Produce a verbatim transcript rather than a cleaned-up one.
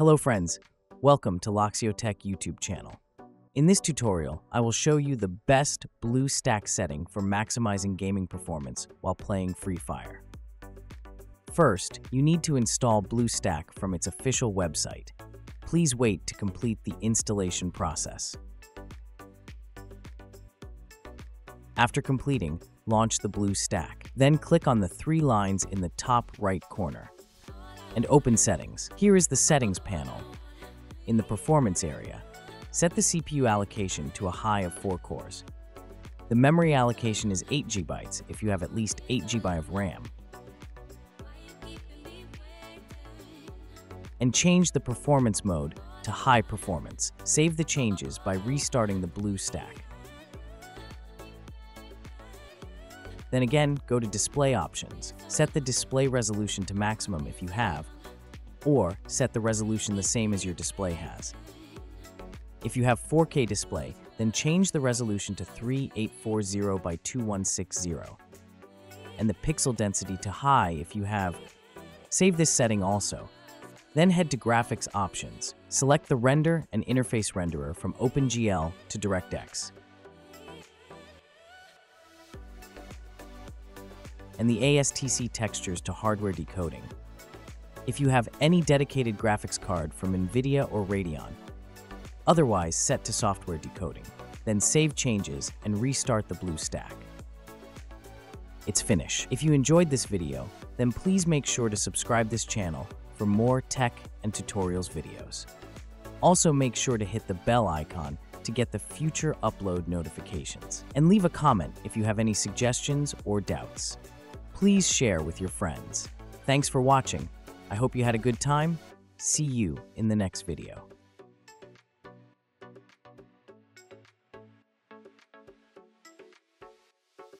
Hello friends, welcome to Loxio Tech YouTube channel. In this tutorial, I will show you the best BlueStack setting for maximizing gaming performance while playing Free Fire. First, you need to install BlueStack from its official website. Please wait to complete the installation process. After completing, launch the BlueStack. Then click on the three lines in the top right corner and open Settings. Here is the Settings panel. In the Performance area, set the C P U allocation to a high of four cores. The memory allocation is eight gigabytes if you have at least eight gigabytes of RAM. And change the Performance mode to High Performance. Save the changes by restarting the BlueStack. Then again, go to Display Options. Set the display resolution to maximum if you have, or set the resolution the same as your display has. If you have four K display, then change the resolution to thirty-eight forty by twenty-one sixty, and the pixel density to high if you have. Save this setting also. Then head to Graphics Options. Select the Render and Interface Renderer from OpenGL to DirectX, and the A S T C textures to hardware decoding. If you have any dedicated graphics card from NVIDIA or Radeon, otherwise set to software decoding, then save changes and restart the BlueStack. It's finished. If you enjoyed this video, then please make sure to subscribe this channel for more tech and tutorials videos. Also make sure to hit the bell icon to get the future upload notifications, and leave a comment if you have any suggestions or doubts. Please share with your friends. Thanks for watching. I hope you had a good time. See you in the next video.